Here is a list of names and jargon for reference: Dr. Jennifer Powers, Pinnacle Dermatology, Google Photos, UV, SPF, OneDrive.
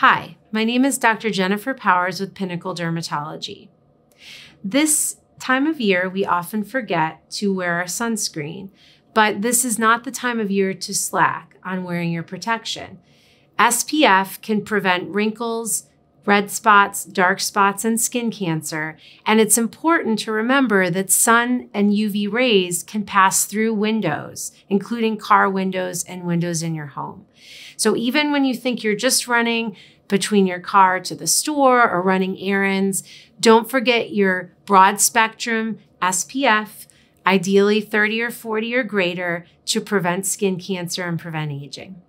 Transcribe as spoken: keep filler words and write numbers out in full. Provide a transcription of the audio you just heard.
Hi, my name is Doctor Jennifer Powers with Pinnacle Dermatology. This time of year, we often forget to wear our sunscreen, but this is not the time of year to slack on wearing your protection. S P F can prevent wrinkles, red spots, dark spots, and skin cancer, and it's important to remember that sun and U V rays can pass through windows, including car windows and windows in your home. So even when you think you're just running between your car to the store or running errands, don't forget your broad spectrum S P F, ideally thirty or forty or greater, to prevent skin cancer and prevent aging.